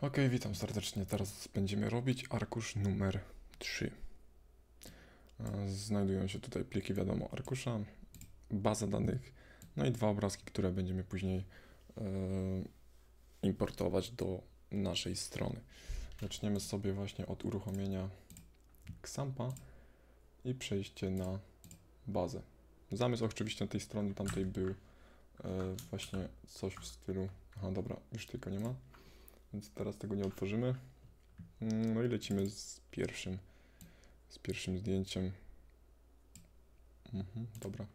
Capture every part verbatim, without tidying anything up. Ok, witam serdecznie. Teraz będziemy robić arkusz numer trzy. Znajdują się tutaj pliki, wiadomo, arkusza, baza danych, no i dwa obrazki, które będziemy później e, importować do naszej strony. Zaczniemy sobie właśnie od uruchomienia Xampa i przejście na bazę. Zamysł oczywiście tej strony tamtej był e, właśnie coś w stylu... Aha, dobra, już tylko nie ma. Więc teraz tego nie otworzymy. No i lecimy z pierwszym, z pierwszym zdjęciem. Mhm, dobra.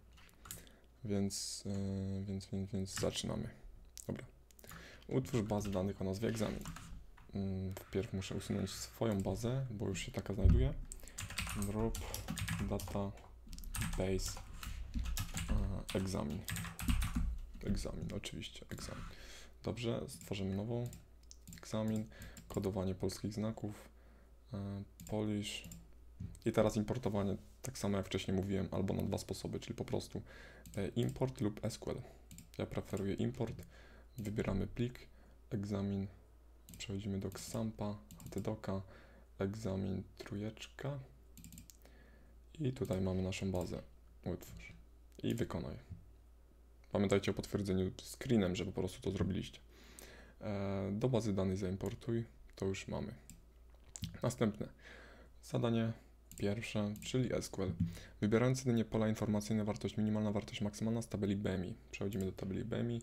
Więc, yy, więc, więc, więc zaczynamy. Dobra. Utwórz bazę danych o nazwie egzamin. Yy, wpierw muszę usunąć swoją bazę, bo już się taka znajduje. Drop database yy, egzamin. Egzamin, oczywiście, egzamin. Dobrze, stworzymy nową. Egzamin, kodowanie polskich znaków, yy, Polish i teraz importowanie, tak samo jak wcześniej mówiłem, albo na dwa sposoby, czyli po prostu yy, import lub S Q L. Ja preferuję import, wybieramy plik, egzamin, przechodzimy do Xampa, htdoka, egzamin trójeczka i tutaj mamy naszą bazę, utwórz i wykonaj. Pamiętajcie o potwierdzeniu screenem, że po prostu to zrobiliście. Do bazy danych zaimportuj, to już mamy. Następne zadanie pierwsze, czyli S Q L. Wybierając jedynie pola informacyjne, wartość minimalna, wartość maksymalna z tabeli B M I. Przechodzimy do tabeli B M I,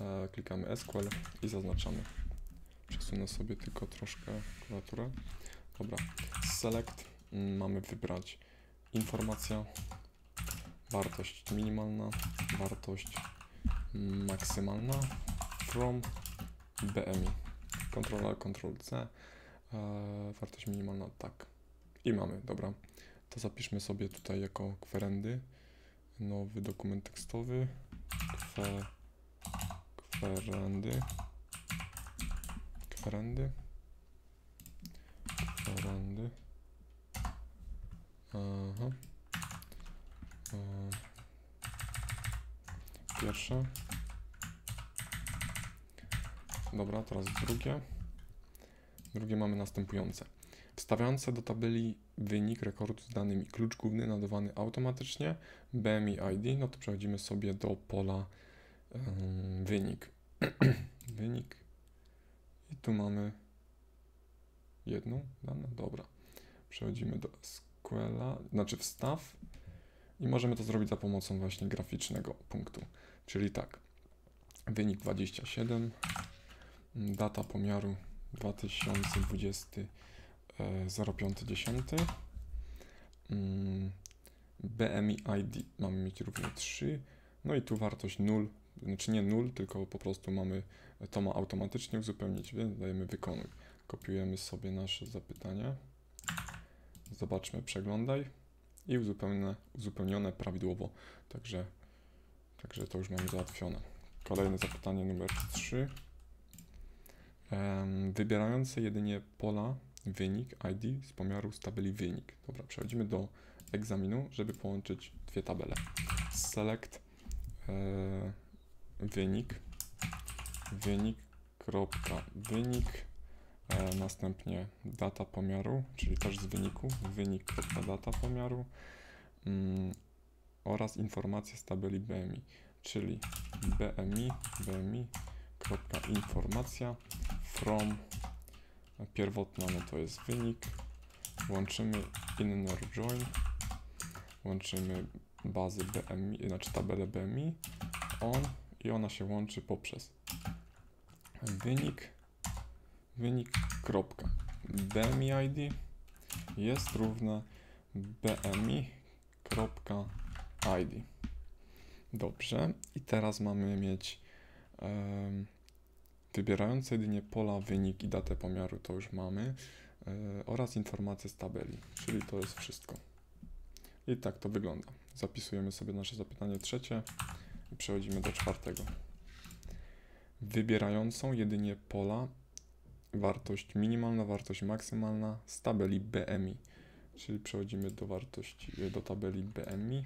e, klikamy S Q L i zaznaczamy. Przesunę sobie tylko troszkę klawiaturę. Dobra, select, mamy wybrać informacja, wartość minimalna, wartość maksymalna, from B M I, Ctrl A, Ctrl C, eee, wartość minimalna, tak. I mamy, dobra. To zapiszmy sobie tutaj jako kwerendy. Nowy dokument tekstowy, Kwe, kwerendy, kwerendy, kwerendy, aha. Eee, pierwsze. Dobra, teraz drugie. Drugie mamy następujące. Wstawiające do tabeli wynik rekordu z danymi klucz główny nadawany automatycznie, B M I I D, no to przechodzimy sobie do pola um, wynik. Wynik. I tu mamy jedną daną. Dobra. Przechodzimy do S Q L-a, znaczy wstaw. I możemy to zrobić za pomocą właśnie graficznego punktu. Czyli tak. Wynik dwadzieścia siedem. Data pomiaru dwa tysiące dwudziesty, zero pięć dziesięć. B M I I D mamy mieć równie trzy. No i tu wartość zero, znaczy nie zero, tylko po prostu mamy, to ma automatycznie uzupełnić, więc dajemy wykonuj. Kopiujemy sobie nasze zapytanie. Zobaczmy, przeglądaj. I uzupełnione, uzupełnione prawidłowo. Także, także to już mamy załatwione. Kolejne zapytanie numer trzy. Wybierające jedynie pola wynik I D z pomiaru z tabeli wynik. Dobra, przechodzimy do egzaminu, żeby połączyć dwie tabele. Select e, wynik, wynik, kropka, wynik, e, następnie data pomiaru, czyli też z wyniku, wynik, kropka, data pomiaru mm, oraz informacje z tabeli B M I, czyli B M I, B M I, kropka, informacja, from, pierwotna, no to jest wynik, łączymy inner join, łączymy bazy B M I, znaczy tabelę B M I, on i ona się łączy poprzez wynik, wynik, kropka, B M I I D jest równe B M I, kropka, I D. Dobrze, i teraz mamy mieć um, wybierające jedynie pola, wynik i datę pomiaru, to już mamy, yy, oraz informacje z tabeli, czyli to jest wszystko. I tak to wygląda. Zapisujemy sobie nasze zapytanie trzecie i przechodzimy do czwartego. Wybierającą jedynie pola, wartość minimalna, wartość maksymalna z tabeli B M I, czyli przechodzimy do wartości, do tabeli B M I,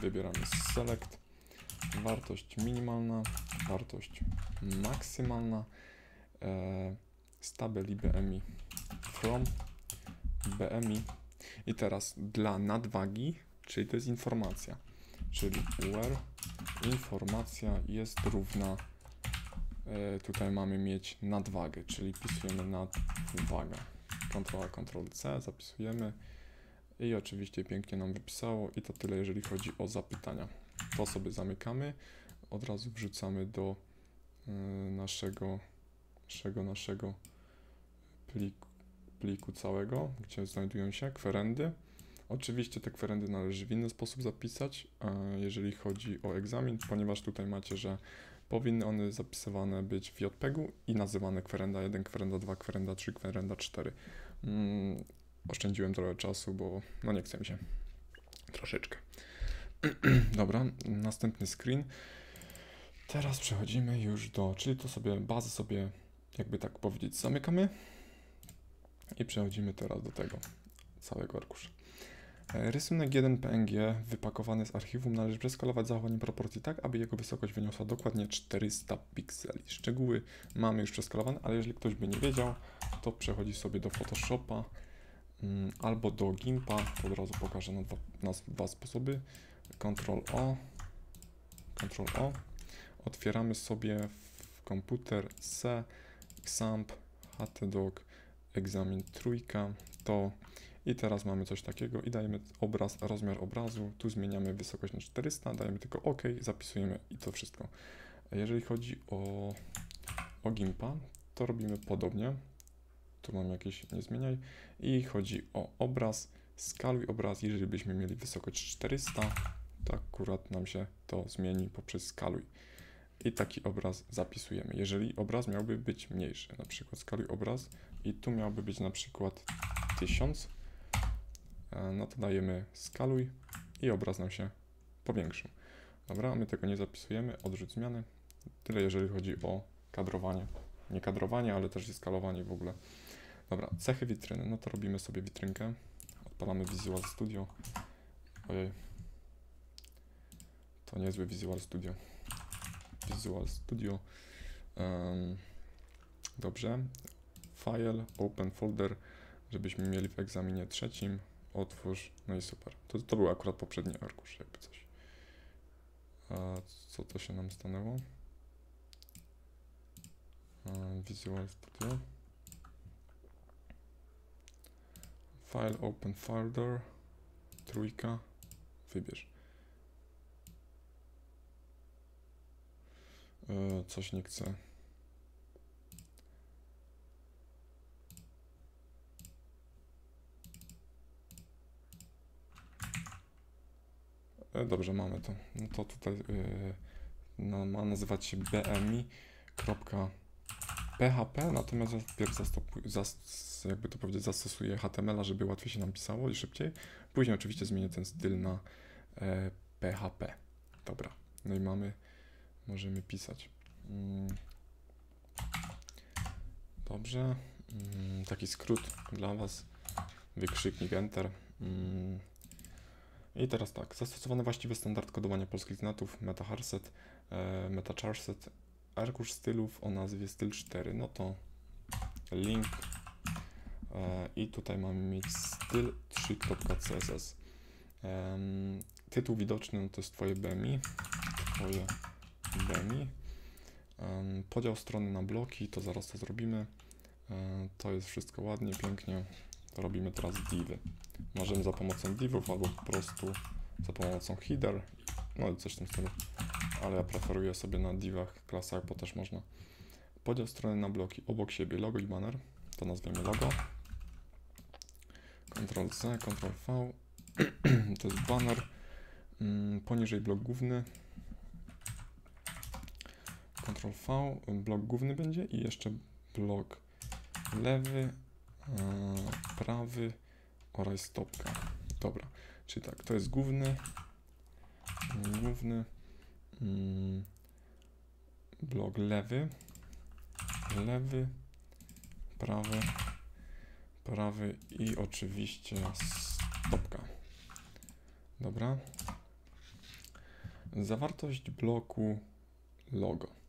wybieramy select, wartość minimalna, wartość maksymalna, e, z tabeli B M I from B M I. I teraz dla nadwagi, czyli to jest informacja, czyli where informacja jest równa, y, tutaj mamy mieć nadwagę, czyli pisujemy nadwaga, kontrola kontrol C, zapisujemy i oczywiście pięknie nam wypisało. I to tyle, jeżeli chodzi o zapytania. To sobie zamykamy, od razu wrzucamy do y, naszego naszego naszego pliku pliku całego, gdzie znajdują się kwerendy. Oczywiście te kwerendy należy w inny sposób zapisać, jeżeli chodzi o egzamin, ponieważ tutaj macie, że powinny one zapisywane być w JPEG-u i nazywane kwerenda jeden, kwerenda dwa, kwerenda trzy, kwerenda cztery. Mm, oszczędziłem trochę czasu, bo no nie chce mi się. Troszeczkę. Dobra, następny screen. Teraz przechodzimy już do, czyli to sobie bazę sobie, jakby tak powiedzieć, zamykamy. I przechodzimy teraz do tego całego arkusza. Rysunek jeden P N G wypakowany z archiwum należy przeskalować zachowaniem proporcji tak, aby jego wysokość wyniosła dokładnie czterysta pikseli. Szczegóły mamy już przeskalowane, ale jeżeli ktoś by nie wiedział, to przechodzi sobie do Photoshopa mm, albo do Gimpa. Od razu pokażę na dwa, na dwa sposoby. Ctrl-O, Ctrl-O. Otwieramy sobie w komputer C, Xampp, htdoc, egzamin trójka, to i teraz mamy coś takiego i dajemy obraz, rozmiar obrazu, tu zmieniamy wysokość na czterysta, dajemy tylko OK, zapisujemy i to wszystko. Jeżeli chodzi o, o Gimpa, to robimy podobnie, tu mam jakieś nie zmieniaj i chodzi o obraz, skaluj obraz, jeżeli byśmy mieli wysokość czterysta, to akurat nam się to zmieni poprzez skaluj. I taki obraz zapisujemy. Jeżeli obraz miałby być mniejszy, na przykład skaluj obraz i tu miałby być na przykład tysiąc, no to dajemy skaluj i obraz nam się powiększył. Dobra, my tego nie zapisujemy, odrzuć zmiany. Tyle jeżeli chodzi o kadrowanie. Nie kadrowanie, ale też i skalowanie w ogóle. Dobra, cechy witryny, no to robimy sobie witrynkę. Odpalamy Visual Studio. Ojej. To niezły Visual Studio. Visual Studio. Um, dobrze. File, open folder, żebyśmy mieli w egzaminie trzecim. Otwórz, no i super. To, to był akurat poprzedni arkusz, jakby coś. A co to się nam stanęło? Um, Visual Studio. File, open folder. Trójka. Wybierz. Coś nie chcę. Dobrze, mamy to. No to tutaj yy, no, ma nazywać się b m i kropka p h p, natomiast najpierw zas, jakby to powiedzieć, zastosuję H T M L a, żeby łatwiej się nam pisało i szybciej. Później oczywiście zmienię ten styl na yy, p h p. Dobra, no i mamy. Możemy pisać. Dobrze. Taki skrót dla Was. Wykrzyknik Enter. I teraz tak. Zastosowany właściwy standard kodowania polskich znatów. MetaHarset, MetaCharset. Arkusz stylów o nazwie styl cztery. No to link. I tutaj mamy mieć styl trzy kropka c s s. Tytuł widoczny no to jest Twoje B M I. Twoje B M I. Um, podział strony na bloki, to zaraz to zrobimy. Um, to jest wszystko ładnie, pięknie. To robimy teraz divy. Możemy za pomocą divów albo po prostu za pomocą header. No i coś w tym stylu. Ale ja preferuję sobie na divach, klasach, bo też można. Podział strony na bloki, obok siebie logo i banner. To nazwiemy logo. Ctrl-C, Ctrl-V. To jest banner. Um, poniżej blok główny. Ctrl-V, blok główny będzie i jeszcze blok lewy, e, prawy oraz stopka. Dobra, czyli tak, to jest główny, główny, mm, blok lewy, lewy, prawy, prawy i oczywiście stopka. Dobra. Zawartość bloku logo.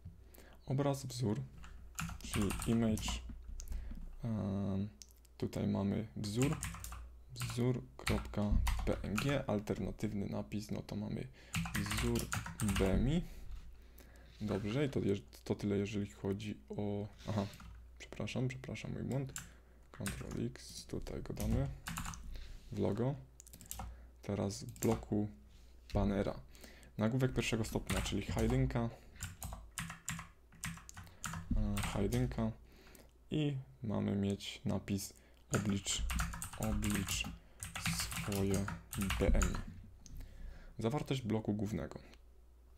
Obraz wzór, czyli image, Tutaj mamy wzór, wzór.png, alternatywny napis, no to mamy wzór B M I. Dobrze, i to, to tyle, jeżeli chodzi o... Aha, przepraszam, przepraszam, mój błąd. Control X, tutaj go damy w logo. Teraz w bloku banera. Nagłówek pierwszego stopnia, czyli hidingka. Hidingka. I mamy mieć napis oblicz, oblicz swoje B M I. Zawartość bloku głównego.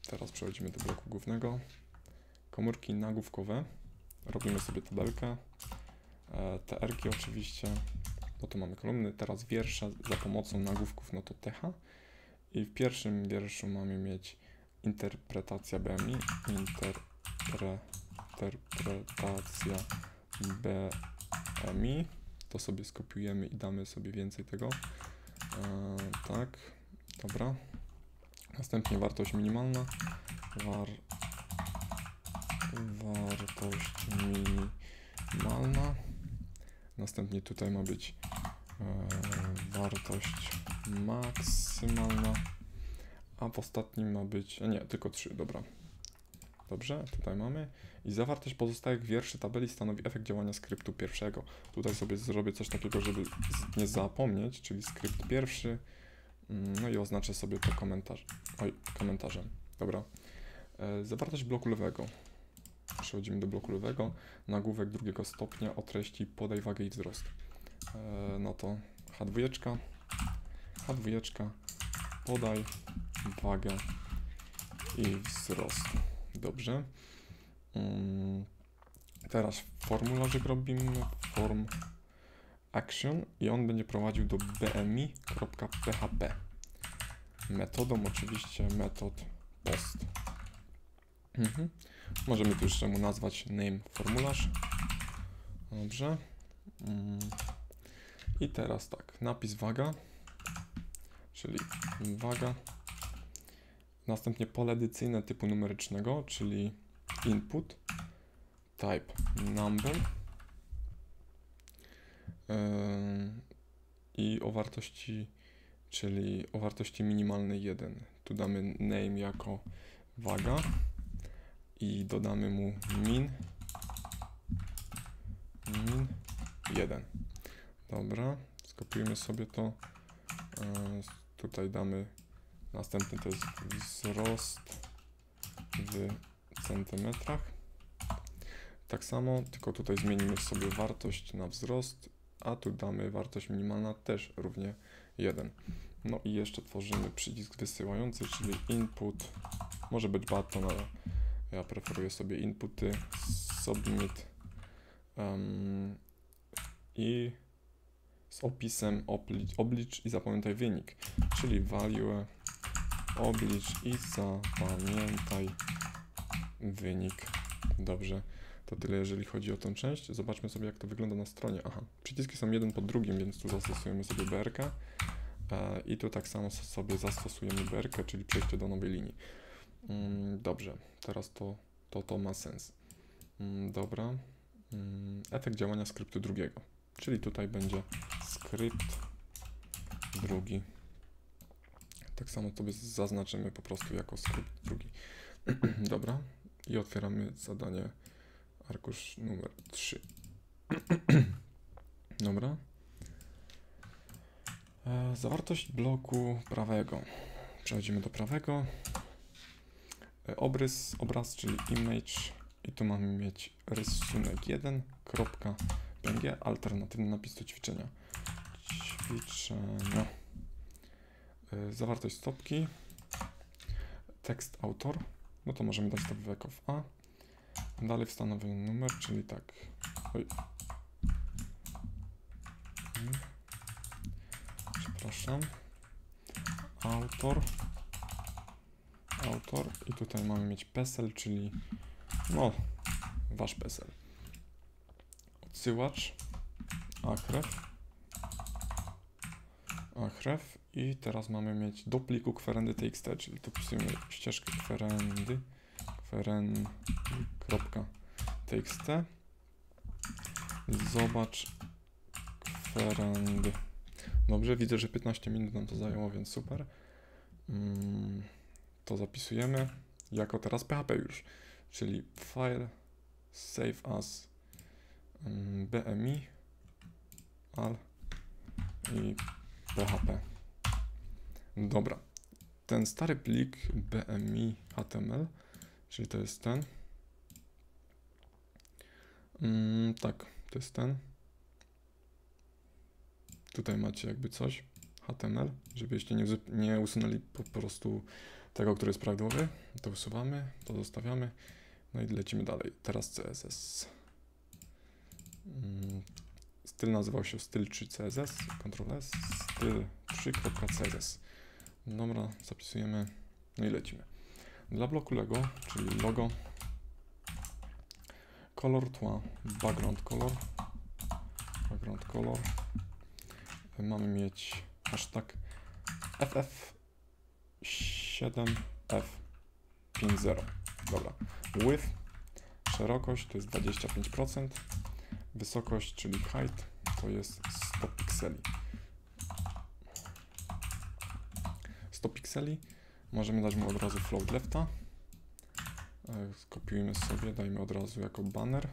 Teraz przechodzimy do bloku głównego. Komórki nagłówkowe. Robimy sobie tabelkę. E, T R ki oczywiście. No to mamy kolumny. Teraz wiersze za pomocą nagłówków, no to T H. I w pierwszym wierszu mamy mieć interpretacja B M I. Interpre, interpretacja B M I. To sobie skopiujemy i damy sobie więcej tego. E, tak, dobra. Następnie wartość minimalna. War, wartość minimalna. Następnie tutaj ma być e, wartość maksymalna. A w ostatnim ma być... A nie, tylko trzy, dobra. Dobrze, tutaj mamy. I zawartość pozostałych wierszy tabeli stanowi efekt działania skryptu pierwszego. Tutaj sobie zrobię coś takiego, żeby nie zapomnieć, czyli skrypt pierwszy. No i oznaczę sobie to komentarz. Oj, komentarzem. Dobra. E, zawartość bloku lewego. Przechodzimy do bloku lewego. Nagłówek drugiego stopnia o treści podaj wagę i wzrost. E, no to H dwa. H dwa. Podaj wagę i wzrost. Dobrze. Um, teraz formularzyk robimy. Form action i on będzie prowadził do B M I kropka P H P metodą oczywiście metod post. Mhm. Możemy tu jeszcze mu nazwać name formularz. Dobrze. I teraz tak, napis waga, czyli waga. Następnie pole edycyjne typu numerycznego, czyli input, type number. I o wartości, czyli o wartości minimalnej jeden. Tu damy name jako waga i dodamy mu min, min jeden. Dobra, skopiujemy sobie to. Tutaj damy następny, to jest wzrost w centymetrach. Tak samo, tylko tutaj zmienimy sobie wartość na wzrost. A tu damy wartość minimalna też równie jeden. No i jeszcze tworzymy przycisk wysyłający, czyli input. Może być button, ale ja preferuję sobie inputy, submit um, i z opisem oblicz, oblicz i zapamiętaj wynik, czyli value, oblicz i zapamiętaj wynik. Dobrze. To tyle, jeżeli chodzi o tę część. Zobaczmy sobie, jak to wygląda na stronie. Aha, przyciski są jeden po drugim, więc tu zastosujemy sobie B R K. E, I tu tak samo sobie zastosujemy B R K, czyli przejście do nowej linii. Mm, dobrze, teraz to, to, to ma sens. Mm, dobra. Mm, efekt działania skryptu drugiego. Czyli tutaj będzie skrypt drugi. Tak samo sobie zaznaczymy po prostu jako skrypt drugi. Dobra. I otwieramy zadanie. Arkusz numer trzy. Dobra. E, zawartość bloku prawego. Przechodzimy do prawego. E, obrys, obraz, czyli image. I tu mamy mieć rysunek jeden kropka P N G. Alternatywny napis do ćwiczenia. Ćwiczenia. E, zawartość stopki. Tekst autor. No to możemy dać stopkę w A. Dalej wstanowię numer, czyli tak. Oj. Przepraszam. Autor. Autor. I tutaj mamy mieć PESEL, czyli no, wasz PESEL. Odsyłacz. Ahref. Ahref. I teraz mamy mieć do pliku kwerendy txt, czyli tu wpisujemy ścieżkę kwerendy. Kwerendy. .txt Zobacz kwerendy. Dobrze, widzę, że piętnaście minut nam to zajęło, więc super. To zapisujemy jako teraz P H P już, czyli file save as bmi al i P H P. Dobra, ten stary plik bmi html, czyli to jest ten. Mm, tak, to jest ten. Tutaj macie jakby coś H T M L, żebyście nie, nie usunęli po prostu tego, który jest prawidłowy. To usuwamy, to zostawiamy. No i lecimy dalej. Teraz C S S. Mm, styl nazywał się styl trzy C S S. Ctrl S, styl trzy kropka C S S. Dobra, zapisujemy. No i lecimy. Dla bloku Lego, czyli logo. Kolor tła, background color, background color, mamy mieć hashtag F F siedem F pięćdziesiąt. Dobra, width, szerokość to jest dwadzieścia pięć procent, wysokość, czyli height, to jest sto pikseli. sto pikseli, możemy dać mu od razu float lefta. Skopiujmy sobie, dajmy od razu jako banner.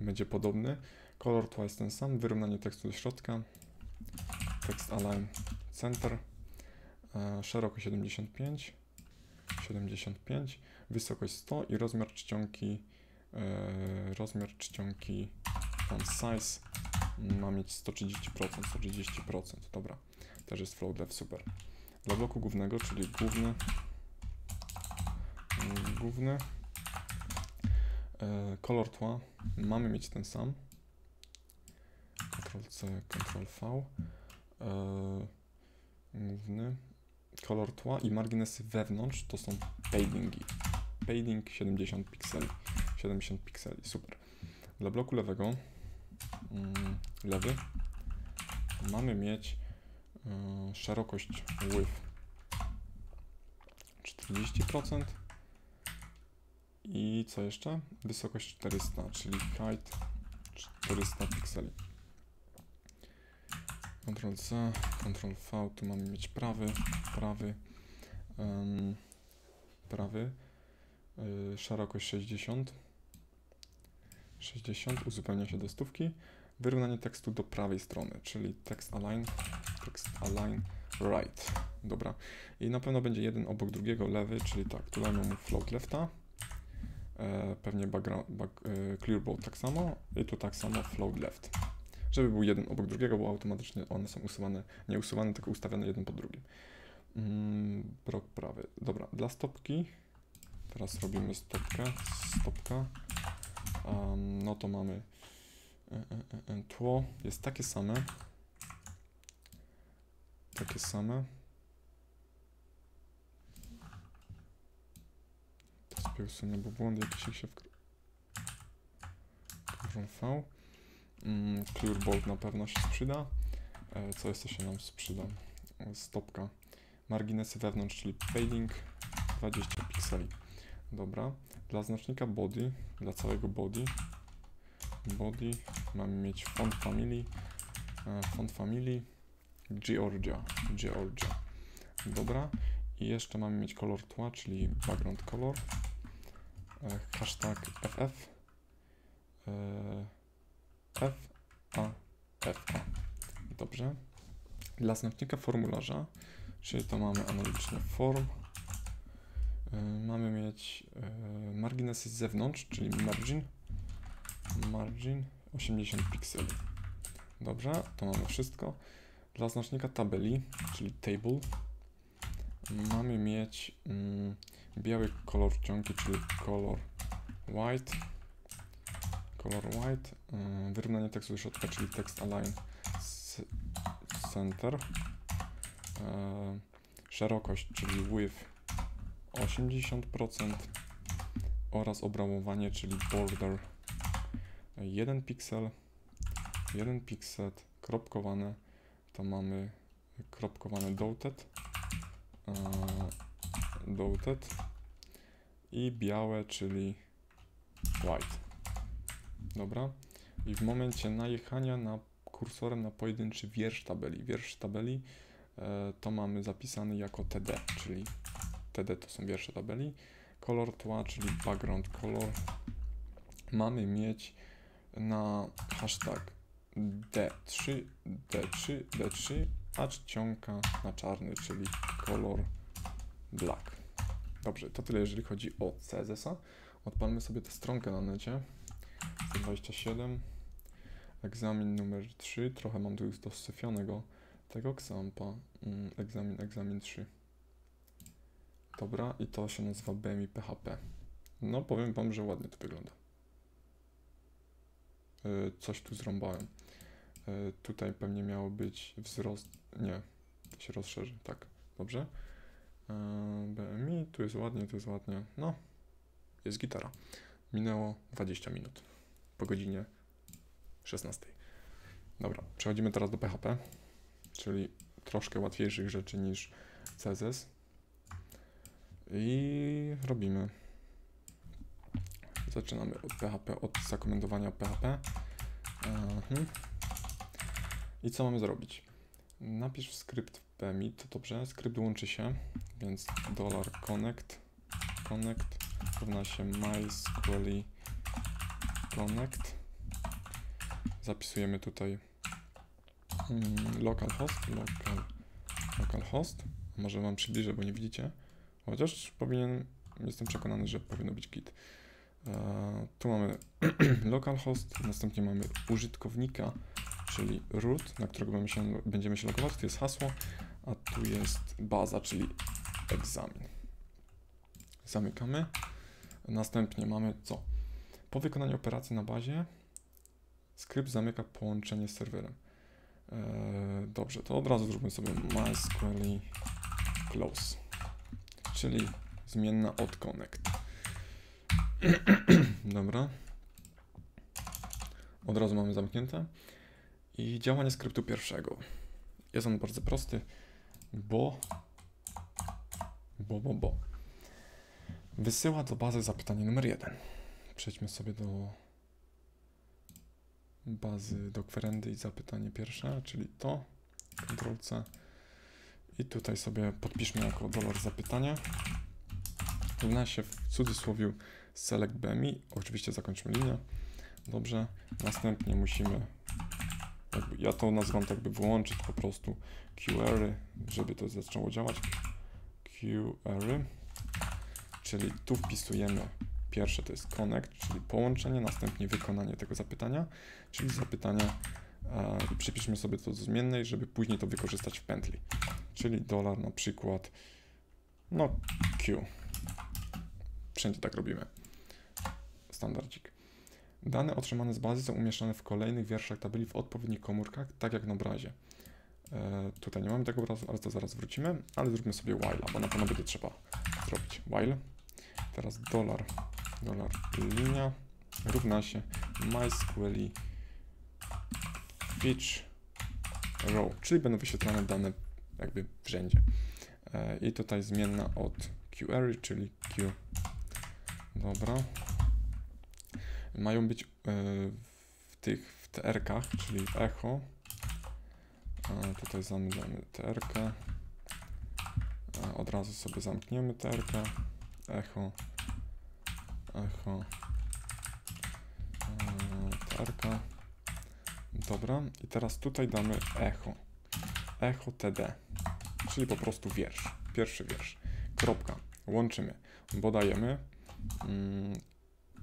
Będzie podobny. Kolor tła jest ten sam. Wyrównanie tekstu do środka. Tekst align center. Szerokość siedemdziesiąt pięć. siedemdziesiąt pięć. Wysokość sto i rozmiar czcionki. Rozmiar czcionki font size ma mieć sto trzydzieści procent. sto trzydzieści procent. Dobra. Też jest float left, super. Dla bloku głównego, czyli główny. Główny e, kolor tła mamy mieć ten sam. Ctrl C, Ctrl V. E, główny kolor tła i marginesy wewnątrz to są paddingi. Padding siedemdziesiąt pikseli. siedemdziesiąt pikseli, super. Dla bloku lewego, mm, lewy, mamy mieć y, szerokość width czterdzieści procent. I co jeszcze? Wysokość czterysta, czyli height czterysta pikseli. Ctrl C, Ctrl V, tu mamy mieć prawy, prawy, um, prawy, yy, szerokość sześćdziesiąt, sześćdziesiąt, uzupełnia się do stówki, wyrównanie tekstu do prawej strony, czyli text align, text align right, dobra. I na pewno będzie jeden obok drugiego, lewy, czyli tak, tu mamy float lefta. Pewnie background, back, clearboard tak samo i tu tak samo float left, żeby był jeden obok drugiego, bo automatycznie one są usuwane, nie usuwane, tylko ustawiane jeden po drugim. Mm, blok prawy, dobra, dla stopki teraz robimy stopkę, stopka, um, no to mamy tło, jest takie same, takie same. Usunę, bo błąd jakiś się wkrył. V. Mm, Clearboard na pewno się przyda. E, co jeszcze się nam sprzyda? Stopka. Marginesy wewnątrz, czyli padding dwadzieścia pikseli. Dobra. Dla znacznika body, dla całego body, body mamy mieć font family, e, font family Georgia, Georgia. Dobra. I jeszcze mamy mieć kolor tła, czyli background color. Hashtag F F F A F A. Dobrze. Dla znacznika formularza, czyli to mamy analogicznie form, mamy mieć marginesy z zewnątrz, czyli margin, margin osiemdziesiąt pikseli. Dobrze, to mamy wszystko. Dla znacznika tabeli, czyli table, mamy mieć mm, biały kolor czcionki, czyli kolor white, kolor white, yy, wyrównanie tekstu do środka, czyli text align center, yy, szerokość, czyli width osiemdziesiąt procent oraz obramowanie, czyli border jeden piksel, jeden piksel, kropkowane, to mamy kropkowane dotted, dotted i białe, czyli white. Dobra, i w momencie najechania na kursorem na pojedynczy wiersz tabeli. Wiersz tabeli e, to mamy zapisany jako T D, czyli T D to są wiersze tabeli. Kolor tła, czyli background color, mamy mieć na hashtag D trzy, D trzy, D trzy, a czcionka na czarny, czyli kolor black. Dobrze, to tyle jeżeli chodzi o C S S a. Odpalmy sobie tę stronkę na necie. sto dwadzieścia siedem, egzamin numer trzy. Trochę mam tu już dosyfionego tego xampa. Mm, egzamin, egzamin trzy. Dobra, i to się nazywa B M I P H P. No, powiem wam, że ładnie to wygląda. Yy, coś tu zrąbałem. Yy, tutaj pewnie miało być wzrost. Nie, to się rozszerzy. Tak, dobrze. B M I, tu jest ładnie, tu jest ładnie, no, jest gitara. Minęło dwadzieścia minut, po godzinie szesnastej. Dobra, przechodzimy teraz do P H P, czyli troszkę łatwiejszych rzeczy niż C S S. I robimy. Zaczynamy od P H P, od zakomendowania P H P. Mhm. I co mamy zrobić? Napisz w skrypt B M I, to dobrze, skrypt łączy się, więc dolar connect, connect równa się mysql connect. Zapisujemy tutaj mm, localhost, local, localhost. Może wam przybliżę, bo nie widzicie, chociaż powinien, jestem przekonany, że powinno być git. Eee, tu mamy localhost, następnie mamy użytkownika, czyli root, na którego będziemy się, będziemy się logować, tu jest hasło, a tu jest baza, czyli egzamin. Zamykamy. Następnie mamy co? Po wykonaniu operacji na bazie skrypt zamyka połączenie z serwerem. Eee, dobrze, to od razu zróbmy sobie mysql close, czyli zmienna od connect. Dobra. Od razu mamy zamknięte. I działanie skryptu pierwszego. Jest on bardzo prosty, bo, bo, bo, bo. Wysyła do bazy zapytanie numer jeden. Przejdźmy sobie do bazy, do kwerendy i zapytanie pierwsze, czyli to, kontrolce. I tutaj sobie podpiszmy jako dolar zapytania. Równa się w cudzysłowiu select B M I. Oczywiście zakończmy linię. Dobrze, następnie musimy, jakby, ja to nazywam tak, by wyłączyć po prostu Q R y, żeby to zaczęło działać. Q R y, czyli tu wpisujemy pierwsze, to jest connect, czyli połączenie, następnie wykonanie tego zapytania, czyli zapytanie e, przypiszmy sobie to do zmiennej, żeby później to wykorzystać w pętli, czyli dolar na przykład, no Q. Wszędzie tak robimy. Standardzik. Dane otrzymane z bazy są umieszczane w kolejnych wierszach tabeli w odpowiednich komórkach, tak jak na obrazie. E, tutaj nie mamy tego obrazu, ale to zaraz wrócimy, ale zróbmy sobie while'a, bo na pewno będzie trzeba zrobić while. Teraz dolar, dolar linia równa się mysql fetch row, czyli będą wyświetlane dane jakby wszędzie. E, I tutaj zmienna od Q R y, czyli Q. Dobra. Mają być w tych w T R kach, czyli w echo. A tutaj zamykamy T R kę. A od razu sobie zamkniemy T R kę. Echo. Echo. T R ka. Dobra. I teraz tutaj damy echo. Echo T D. Czyli po prostu wiersz. Pierwszy wiersz. Kropka. Łączymy. Bo dajemy. Mm,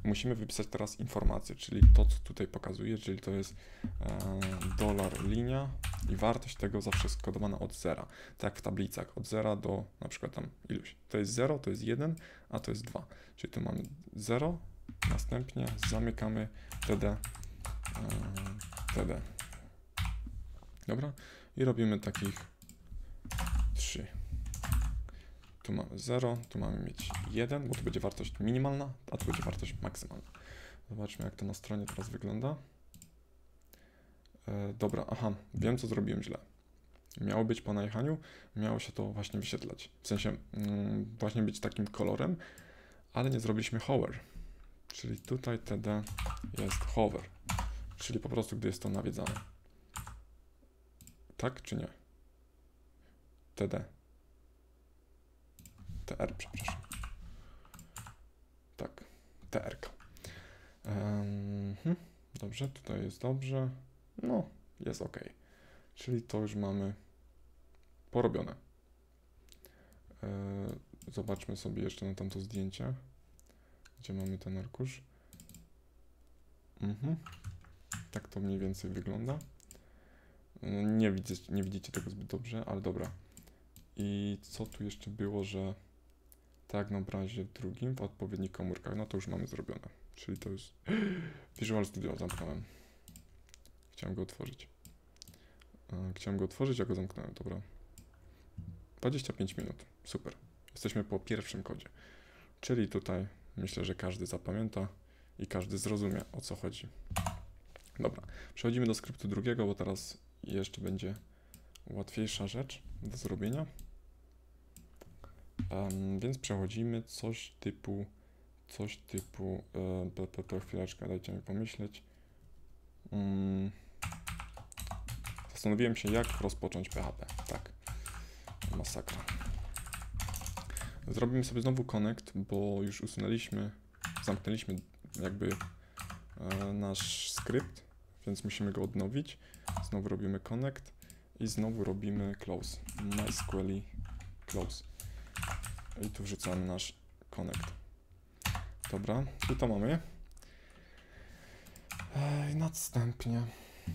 musimy wypisać teraz informację, czyli to, co tutaj pokazuje, czyli to jest e, dolar linia i wartość tego zawsze jest kodowana od zera, tak jak w tablicach, od zera do na przykład tam iluś, to jest zero, to jest jeden, a to jest dwa, czyli tu mamy zero, następnie zamykamy T D, e, T D, dobra, i robimy takich trzy. Tu mamy zero, tu mamy mieć jeden, bo tu będzie wartość minimalna, a tu będzie wartość maksymalna. Zobaczmy, jak to na stronie teraz wygląda. E, dobra, aha, wiem, co zrobiłem źle. Miało być po najechaniu, miało się to właśnie wyświetlać. W sensie mm, właśnie być takim kolorem, ale nie zrobiliśmy hover. Czyli tutaj T D jest hover, Czyli po prostu, gdy jest to nawiedzane. Tak czy nie? T D. T R, przepraszam. Tak, T R K. Um, dobrze, tutaj jest dobrze. No, jest ok. Czyli to już mamy porobione. Yy, zobaczmy sobie jeszcze na tamto zdjęcie. Gdzie mamy ten arkusz. Mhm. Tak to mniej więcej wygląda. Nie widzicie, nie widzicie tego zbyt dobrze, ale dobra. I co tu jeszcze było, że tak na obrazie drugim w odpowiednich komórkach, no to już mamy zrobione. Czyli to jest Visual Studio, zamknąłem. Chciałem go otworzyć. Chciałem go otworzyć, a go zamknąłem, dobra. dwadzieścia pięć minut, super. Jesteśmy po pierwszym kodzie. Czyli tutaj myślę, że każdy zapamięta i każdy zrozumie, o co chodzi. Dobra, przechodzimy do skryptu drugiego, bo teraz jeszcze będzie łatwiejsza rzecz do zrobienia. Um, więc przechodzimy coś typu, coś typu, yy, to, to chwileczkę, dajcie mi pomyśleć. Um, zastanowiłem się, jak rozpocząć P H P, tak, masakra. Zrobimy sobie znowu connect, bo już usunęliśmy, zamknęliśmy jakby yy, nasz skrypt, więc musimy go odnowić. Znowu robimy connect i znowu robimy close, MySQL close. I tu wrzucamy nasz connect. Dobra, i to mamy. I następnie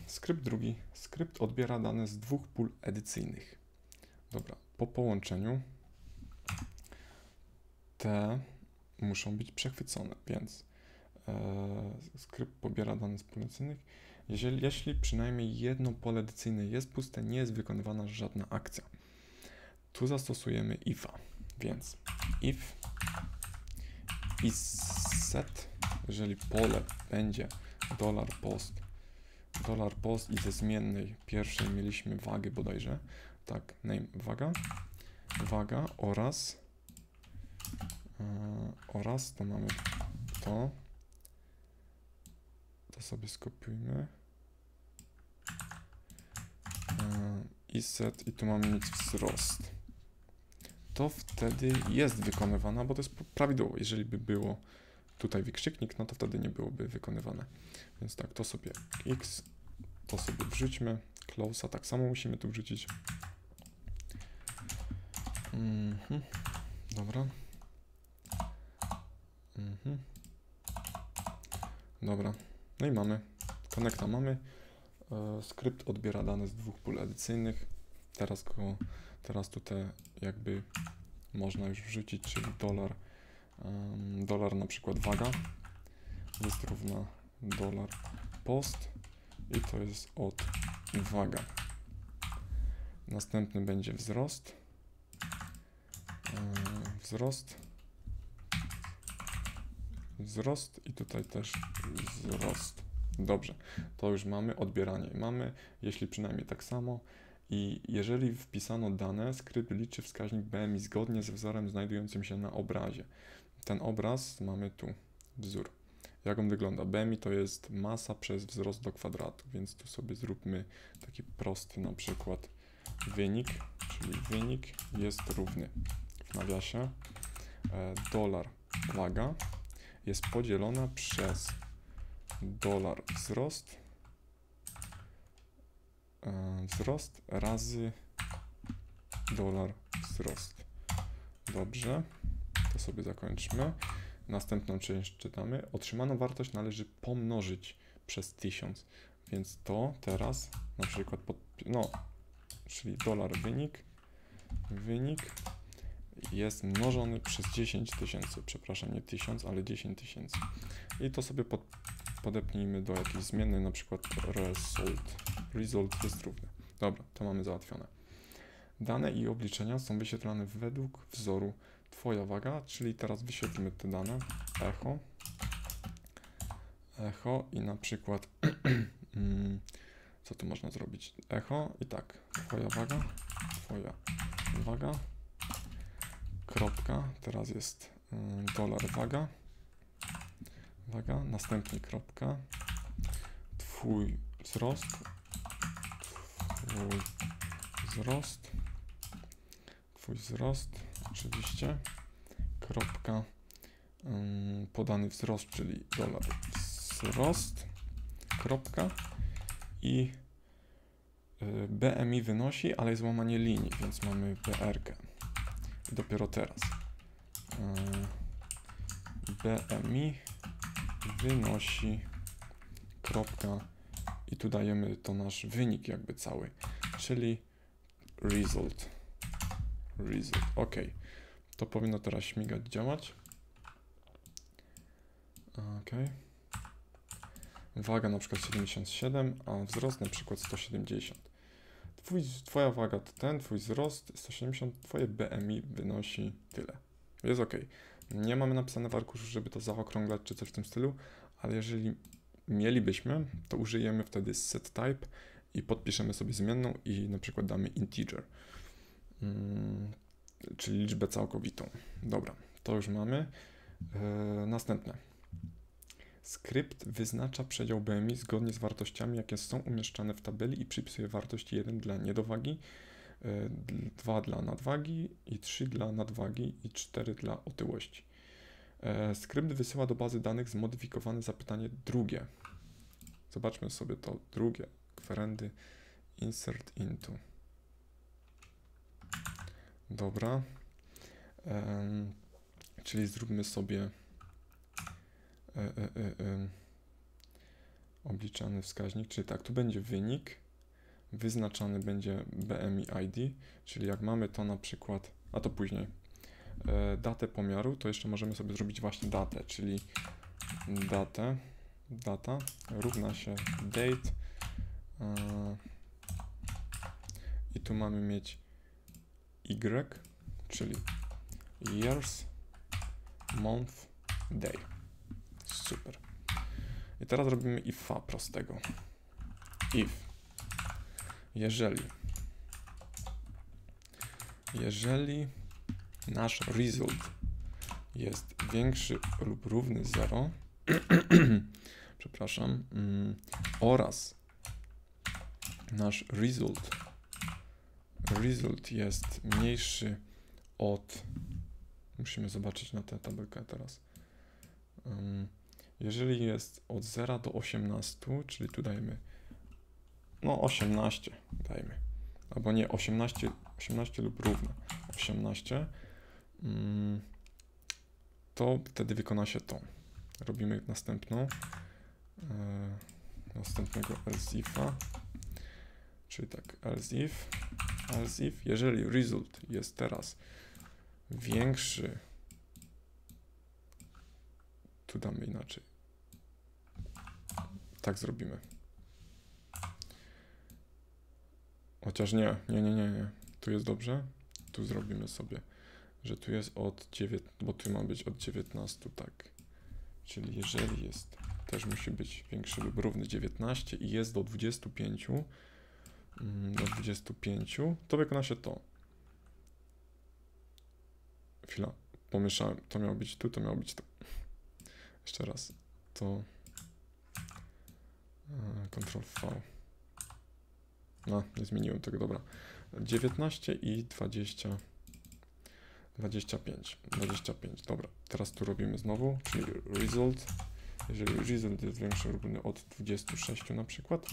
skrypt drugi. Skrypt odbiera dane z dwóch pól edycyjnych. Dobra, po połączeniu te muszą być przechwycone, więc e, skrypt pobiera dane z pól edycyjnych. Jeżeli, jeśli przynajmniej jedno pole edycyjne jest puste, nie jest wykonywana żadna akcja. Tu zastosujemy ifa. Więc if is set, jeżeli pole będzie dolar post, dolar post i ze zmiennej pierwszej mieliśmy wagę bodajże, tak, name waga, waga oraz, yy, oraz to mamy to, to sobie skopiujmy, yy, is set i tu mamy mieć wzrost. To wtedy jest wykonywana, bo to jest prawidłowo. Jeżeli by było tutaj wykrzyknik, no to wtedy nie byłoby wykonywane. Więc tak, to sobie x, to sobie wrzućmy, close'a tak samo musimy tu wrzucić. Mhm. Dobra. Mhm. Dobra, no i mamy, connecta mamy, e, skrypt odbiera dane z dwóch pól edycyjnych, teraz go Teraz tutaj jakby można już wrzucić, czyli dolar, um, dolar na przykład waga jest równa dolar post i to jest od waga. Następny będzie wzrost, um, wzrost, wzrost i tutaj też wzrost. Dobrze, to już mamy odbieranie i mamy, jeśli przynajmniej tak samo. I jeżeli wpisano dane, skrypt liczy wskaźnik B M I zgodnie ze wzorem znajdującym się na obrazie. Ten obraz mamy tu, wzór. Jak on wygląda? B M I to jest masa przez wzrost do kwadratu, więc tu sobie zróbmy taki prosty na przykład wynik, czyli wynik jest równy w nawiasie dolar waga jest podzielona przez dolar wzrost wzrost razy dolar wzrost. Dobrze, to sobie zakończmy. Następną część czytamy. Otrzymaną wartość należy pomnożyć przez tysiąc, więc to teraz na przykład, pod, no, czyli dolar wynik, wynik jest mnożony przez dziesięć tysięcy, przepraszam, nie tysiąc, ale dziesięć tysięcy. I to sobie pod, podepnijmy do jakiejś zmiennej, na przykład result. Result jest równy. Dobra, to mamy załatwione. Dane i obliczenia są wyświetlane według wzoru twoja waga, czyli teraz wyświetlimy te dane. Echo. Echo i na przykład co tu można zrobić? Echo i tak. Twoja waga. Twoja waga. Kropka. Teraz jest dolar waga. Waga. Następnie kropka. twój wzrost, twój wzrost, twój wzrost, oczywiście, kropka, ym, podany wzrost, czyli dolar wzrost, kropka i y, B M I wynosi, ale jest łamanie linii, więc mamy B R K. I dopiero teraz. Yy, B M I wynosi kropka i tu dajemy to nasz wynik jakby cały, czyli result. Result. OK. To powinno teraz śmigać, działać. OK. Waga na przykład siedemdziesiąt siedem, a wzrost na przykład sto siedemdziesiąt. Twój, twoja waga to ten, twój wzrost sto siedemdziesiąt, twoje B M I wynosi tyle. Jest OK. Nie mamy napisane w arkuszu, żeby to zaokrąglać czy coś w tym stylu, ale jeżeli mielibyśmy, to użyjemy wtedy setType i podpiszemy sobie zmienną i na przykład damy integer, hmm, czyli liczbę całkowitą. Dobra, to już mamy. Yy, następne. Skrypt wyznacza przedział B M I zgodnie z wartościami, jakie są umieszczane w tabeli i przypisuje wartość jeden dla niedowagi, dwa dla nadwagi i trzy dla nadwagi i cztery dla otyłości. Skrypt wysyła do bazy danych zmodyfikowane zapytanie drugie. Zobaczmy sobie to drugie. Kwerendy insert into. Dobra. Czyli zróbmy sobie Y, y, y, y. obliczany wskaźnik, czyli tak, tu będzie wynik, wyznaczany będzie B M I I D, czyli jak mamy to na przykład, a to później, y, datę pomiaru, to jeszcze możemy sobie zrobić właśnie datę, czyli datę, data równa się date y, i tu mamy mieć Y, czyli years, month, day. Super. I teraz robimy ifa prostego. If. Jeżeli. Jeżeli nasz result jest większy lub równy zero, przepraszam, mm, oraz nasz result, result jest mniejszy od, musimy zobaczyć na tę tabelkę teraz, um, jeżeli jest od zera do osiemnastu, czyli tu dajemy, no osiemnaście dajmy, albo nie, osiemnaście, osiemnaście lub równe osiemnaście, to wtedy wykona się to. Robimy następną, następnego else ifa, czyli tak, else if, else if, jeżeli result jest teraz większy, tu damy inaczej. Tak zrobimy. Chociaż nie, nie, nie, nie, nie. Tu jest dobrze. Tu zrobimy sobie, że tu jest od dziewiętnastu, bo tu ma być od dziewiętnastu, tak. Czyli jeżeli jest, też musi być większy lub równy dziewiętnaście i jest do dwudziestu pięciu, do dwudziestu pięciu, to wykona się to. Chwila, pomieszałem. To miało być tu, to miało być tu. Jeszcze raz, to kontrol V. No, nie zmieniłem tego, dobra. dziewiętnaście i dwadzieścia, dwadzieścia pięć, dwadzieścia pięć, dobra. Teraz tu robimy znowu, czyli result. Jeżeli result jest większy równy od dwudziestu sześciu na przykład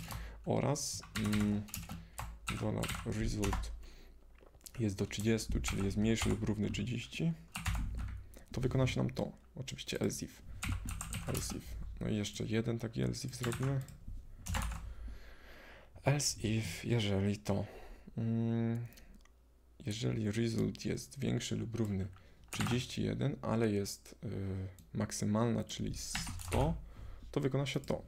oraz mm, dolar result jest do trzydziestu, czyli jest mniejszy lub równy trzydziestu, to wykona się nam to, oczywiście else if. Else if. No i jeszcze jeden taki else if zrobimy. Else if, jeżeli to. Mm, jeżeli result jest większy lub równy trzydziestu jeden, ale jest y, maksymalna, czyli sto, to wykona się to.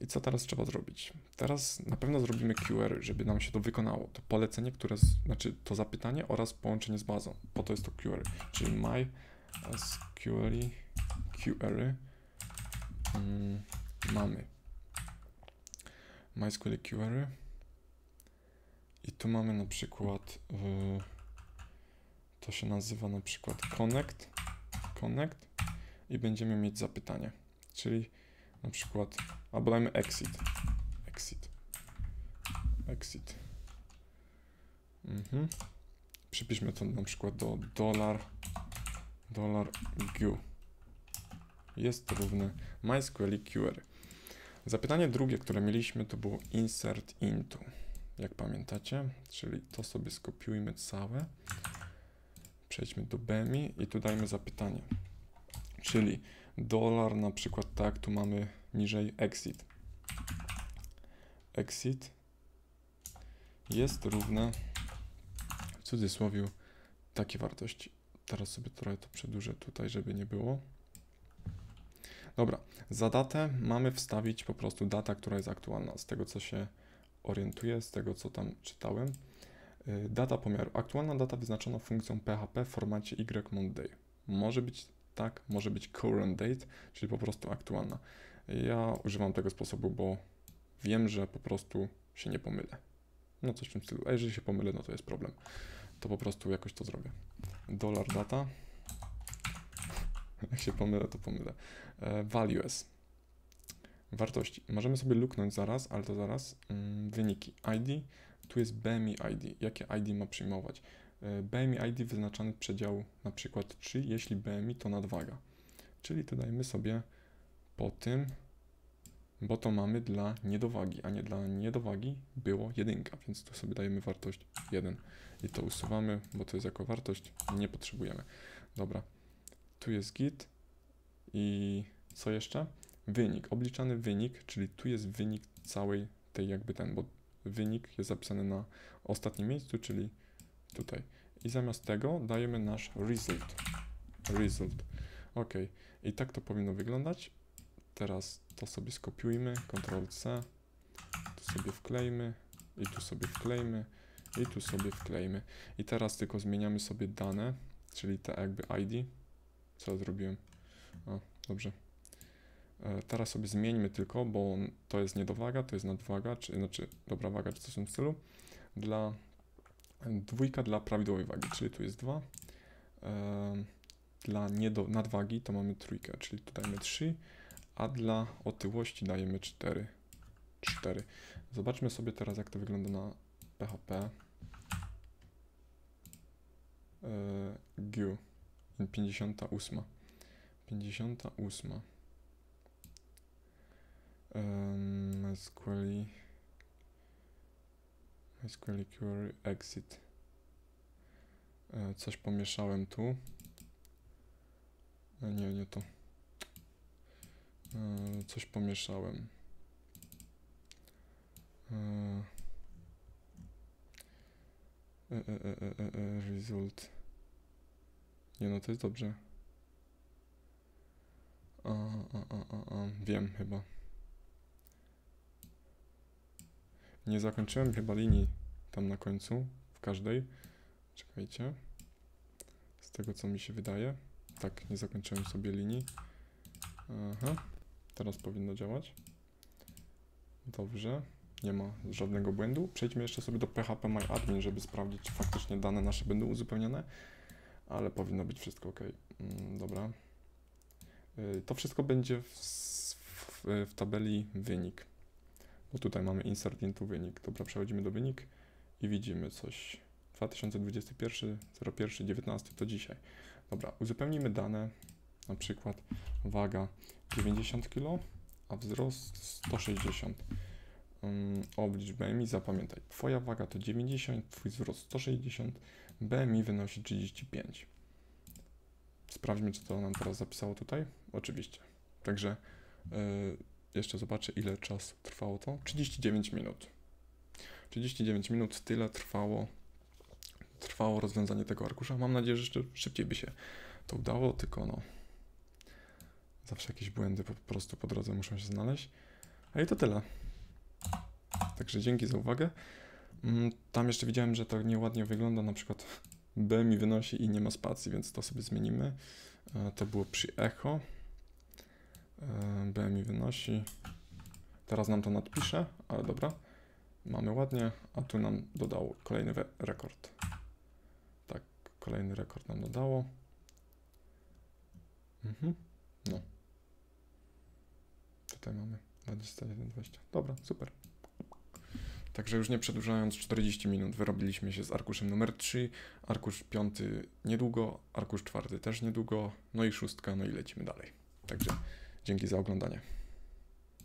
I co teraz trzeba zrobić? Teraz na pewno zrobimy Q R, żeby nam się to wykonało. To polecenie, które, znaczy to zapytanie oraz połączenie z bazą. Po to jest to Q R, czyli my S Q L Q R mm, mamy MySQL Q R i tu mamy na przykład yy, to się nazywa na przykład connect connect i będziemy mieć zapytanie, czyli na przykład albo dajmy exit. Exit. Exit. Mhm. Przypiszmy to na przykład do dolar, dolar Q. Jest równy MySQL Query. Zapytanie drugie, które mieliśmy, to było insert into. Jak pamiętacie, czyli to sobie skopiujmy całe. Przejdźmy do B M I i tu dajmy zapytanie. Czyli dolar na przykład tak, tu mamy niżej exit. Exit jest równe w cudzysłowie takie wartości. Teraz sobie trochę to przedłużę tutaj, żeby nie było. Dobra, za datę mamy wstawić po prostu data, która jest aktualna, z tego co się orientuję, z tego co tam czytałem. Data pomiaru. Aktualna data wyznaczona funkcją P H P w formacie Y monday. Może być tak, może być current date, czyli po prostu aktualna. Ja używam tego sposobu, bo wiem, że po prostu się nie pomylę. No coś w tym stylu. A jeżeli się pomylę, no to jest problem. To po prostu jakoś to zrobię. Dolar data. Jak się pomylę, to pomylę. Values. Wartości. Możemy sobie luknąć zaraz, ale to zaraz. Wyniki. I D. Tu jest B M I I D. Jakie I D ma przyjmować? B M I I D wyznaczany przedział na przykład trzy, jeśli B M I to nadwaga. Czyli tu dajmy sobie po tym, bo to mamy dla niedowagi, a nie dla niedowagi było jedynka, więc tu sobie dajemy wartość jeden. I to usuwamy, bo to jest jako wartość, nie potrzebujemy. Dobra. Tu jest git i co jeszcze? Wynik, obliczany wynik, czyli tu jest wynik całej tej jakby ten, bo wynik jest zapisany na ostatnim miejscu, czyli tutaj. I zamiast tego dajemy nasz result. Result. Ok. I tak to powinno wyglądać. Teraz to sobie skopiujmy, kontrol C, tu sobie wklejmy i tu sobie wklejmy i tu sobie wklejmy. I teraz tylko zmieniamy sobie dane, czyli te jakby I D. Co ja zrobiłem? O, dobrze. Teraz sobie zmieńmy tylko, bo to jest niedowaga, to jest nadwaga, czy znaczy dobra waga, czy coś w tym stylu. Dla dwójka dla prawidłowej wagi, czyli tu jest dwa. Dla niedo, nadwagi to mamy trójkę, czyli tu dajemy trzy, a dla otyłości dajemy cztery. cztery. Zobaczmy sobie teraz, jak to wygląda na P H P. Q. pięćdziesiąt osiem. pięćdziesiąt osiem. MySQL MySQL Query Exit. Coś pomieszałem tu. Nie, nie to. Coś pomieszałem. Result. Nie, no to jest dobrze. A, a, a, a, a. Wiem chyba. Nie zakończyłem chyba linii tam na końcu, w każdej. Czekajcie. Z tego co mi się wydaje. Tak, nie zakończyłem sobie linii. Aha. Teraz powinno działać. Dobrze. Nie ma żadnego błędu. Przejdźmy jeszcze sobie do P H P MyAdmin, żeby sprawdzić, czy faktycznie dane nasze będą uzupełnione. Ale powinno być wszystko ok. Dobra. To wszystko będzie w, w, w tabeli wynik. Bo tutaj mamy insert into wynik. Dobra, przechodzimy do wynik i widzimy coś. dwa tysiące dwudziesty pierwszy, zero jeden, dziewiętnasty to dzisiaj. Dobra, uzupełnimy dane. Na przykład waga dziewięćdziesiąt kilogramów, a wzrost sto sześćdziesiąt. Um, oblicz B M I, zapamiętaj. Twoja waga to dziewięćdziesiąt, twój wzrost sto sześćdziesiąt, B M I wynosi trzydzieści pięć. Sprawdźmy, czy to nam teraz zapisało tutaj. Oczywiście. Także yy, jeszcze zobaczę, ile czasu trwało to. trzydzieści dziewięć minut. trzydzieści dziewięć minut, tyle trwało trwało rozwiązanie tego arkusza. Mam nadzieję, że jeszcze szybciej by się to udało, tylko no zawsze jakieś błędy po prostu po drodze muszą się znaleźć. A i to tyle. Także dzięki za uwagę. Tam jeszcze widziałem, że to nieładnie wygląda, na przykład B mi wynosi i nie ma spacji, więc to sobie zmienimy. To było przy echo. B mi wynosi. Teraz nam to nadpisze, ale dobra. Mamy ładnie, a tu nam dodało kolejny rekord. Tak, kolejny rekord nam dodało. Mhm. No. Tutaj mamy. dwadzieścia jeden dwadzieścia. Dobra, super. Także już nie przedłużając, czterdzieści minut wyrobiliśmy się z arkuszem numer trzy, arkusz piąty niedługo, arkusz czwarty też niedługo, no i szóstka, no i lecimy dalej. Także dzięki za oglądanie.